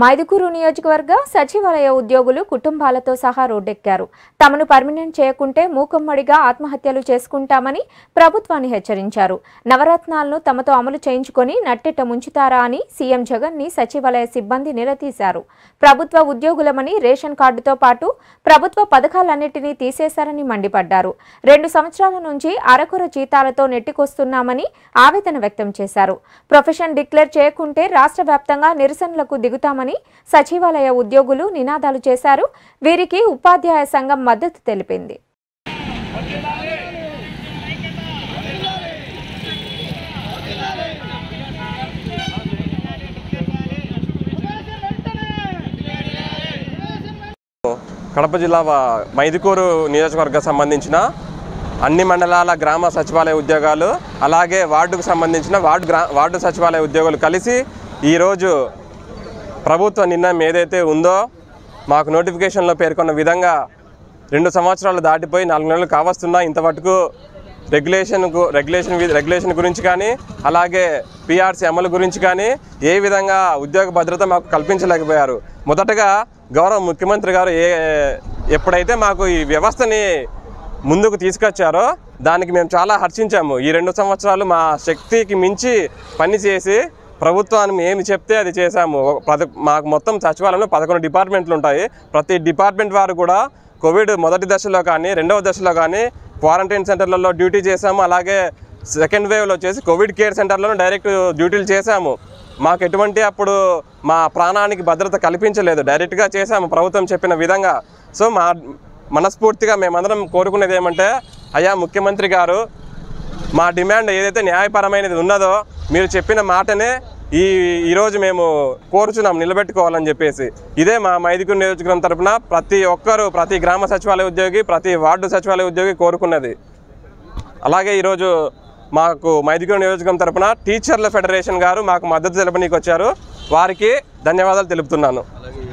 మైదుకూరు నియోజకవర్గ సచివాలయ ఉద్యోగులు కుటుంబాలతో సహా రోడ్డెక్కారు. తమను పర్మినెంట్ చేయకుంటే మూకమ్మడిగా ఆత్మహత్యలు చేసుకుంటామని ప్రభుత్వాన్ని హెచ్చరించారు. నవరత్నాలను తమతో అమలు చేయించుకొని నట్టెట ముంచుతారా అని సీఎం జగన్ ని సచివాలయ సిబ్బంది నిలదీశారు. ప్రభుత్వ ఉద్యోగులమని రేషన్ కార్డుతో పాటు ప్రభుత్వ పథకాలన్నిటిని తీసేశారని మండిపడ్డారు. 2 సంవత్సరాల నుంచి అరకొర జీతాలతో నెట్టికొస్తున్నామని ఆవేదన వ్యక్తం చేశారు. ప్రొఫెషన్ డిక్లేర్ చేయకుంటే రాష్ట్రవ్యాప్తంగా నిరసనలకు దిగుతామని సచివాలయ ఉద్యోగులు నినాదాలు చేశారు. వీరికి ఉపాధ్యాయ సంఘం మద్దతు తెలిపింది. కడప జిల్లా మైదుకూరు నియోజకవర్గం సంబంధించిన అన్ని మండలాల గ్రామ సచివాలయ ఉద్యోగాలు అలాగే వార్డుకు సంబంధించిన వార్డు సచివాలయ ఉద్యోగులు కలిసి ఈరోజు ప్రభుత్వ నిర్ణయం ఏదైతే ఉందో మాకు నోటిఫికేషన్లో పేర్కొన్న విధంగా 2 సంవత్సరాలు దాటిపోయి 4 నెలలు కావస్తున్నా ఇంతవరకు రెగ్యులేషన్ గురించి కానీ అలాగే పిఆర్సీ అమలు గురించి కానీ ఏ విధంగా ఉద్యోగ భద్రత మాకు కల్పించలేకపోయారు. మొదటగా గౌరవ ముఖ్యమంత్రి గారు ఎప్పుడైతే మాకు ఈ వ్యవస్థని ముందుకు తీసుకొచ్చారో దానికి మేము చాలా హర్షించాము. ఈ 2 సంవత్సరాలు మా శక్తికి మించి పనిచేసి ప్రభుత్వాన్ని ఏమి చెప్తే అది చేశాము. మాకు మొత్తం సచివాలయంలో 11 డిపార్ట్మెంట్లు ఉంటాయి. ప్రతి డిపార్ట్మెంట్ వారు కూడా కోవిడ్ మొదటి దశలో కానీ రెండవ దశలో కానీ క్వారంటైన్ సెంటర్లలో డ్యూటీ చేశాము. అలాగే సెకండ్ వేవ్లో వచ్చేసి కోవిడ్ కేర్ సెంటర్లో డైరెక్ట్ డ్యూటీలు చేశాము. మాకు ఎటువంటి అప్పుడు మా ప్రాణానికి భద్రత కల్పించలేదు, డైరెక్ట్గా చేశాము ప్రభుత్వం చెప్పిన విధంగా. సో మనస్ఫూర్తిగా మేమందరం కోరుకునేది ఏమంటే అయ్యా ముఖ్యమంత్రి గారు, మా డిమాండ్ ఏదైతే న్యాయపరమైనది ఉన్నదో మీరు చెప్పిన మాటనే ఈరోజు మేము కోరుచున్నాం, నిలబెట్టుకోవాలని చెప్పేసి. ఇదే మా మైదుకూరు నియోజకవర్గం తరఫున ప్రతి ఒక్కరూ, ప్రతి గ్రామ సచివాలయ ఉద్యోగి, ప్రతి వార్డు సచివాలయ ఉద్యోగి కోరుకున్నది. అలాగే ఈరోజు మాకు మైదుకూరు నియోజకవర్గం తరఫున టీచర్ల ఫెడరేషన్ గారు మాకు మద్దతు తెలపనీకి వచ్చారు. వారికి ధన్యవాదాలు తెలుపుతున్నాను.